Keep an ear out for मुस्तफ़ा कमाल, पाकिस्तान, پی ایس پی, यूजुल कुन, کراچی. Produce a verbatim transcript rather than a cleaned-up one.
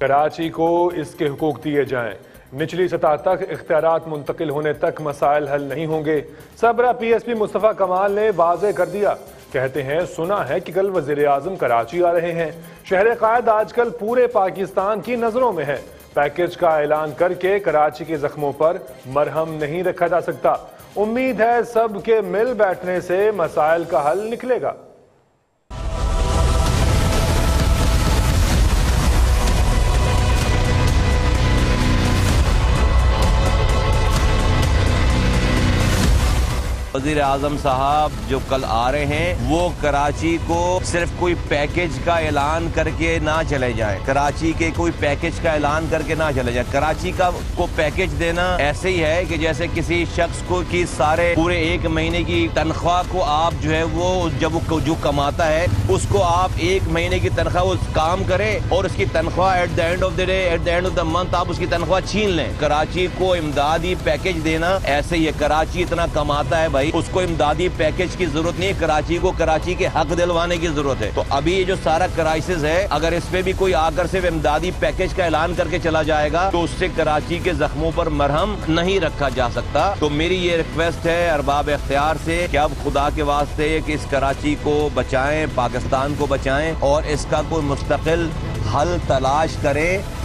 कराची को इसके हुकूक दिए जाएं। निचली सतह तक इख्तियारात मुंतकिल होने तक मसाइल हल नहीं होंगे। सबरा P S P मुस्तफ़ा कमाल ने वाज़े कर दिया। कहते हैं सुना है कि कल वज़ीर आज़म कराची आ रहे हैं। शहर कायद आजकल पूरे पाकिस्तान की नज़रों में है। पैकेज का ऐलान करके कराची के जख्मों पर मरहम नहीं रखा जा सकता। उम्मीद है सब के मिल बैठने से मसाइल का हल निकलेगा। वज़ीर आज़म साहब जो कल आ रहे हैं वो कराची को सिर्फ कोई पैकेज का ऐलान करके ना चले जाए, कराची के कोई पैकेज का ऐलान करके ना चले जाए। कराची का को पैकेज देना ऐसे ही है कि जैसे किसी शख्स को कि सारे पूरे एक महीने की तनख्वाह को आप जो है वो जब वो जो कमाता है उसको आप एक महीने की तनख्वाह वो काम करे और उसकी तनख्वाह at the end of the day at the end of the month आप उसकी तनख्वाह छीन लें। कराची को इमदादी पैकेज देना ऐसे ही है। कराची इतना कमाता है भाई, उसको इमदादी पैकेज की जरूरत नहीं है। कराची को कराची के हक दिलवाने की जरूरत है। तो अभी ये जो सारा क्राइसिस है, अगर इस पे भी कोई आकर सिर्फ इमदादी पैकेज का ऐलान करके चला जाएगा तो उससे कराची के जख्मों पर मरहम नहीं रखा जा सकता। तो मेरी ये रिक्वेस्ट है अरबाब इख्तियार से कि अब खुदा के वास्ते कि इस कराची को बचाएं, पाकिस्तान को बचाएं और इसका कोई मुस्तकिल हल तलाश करें।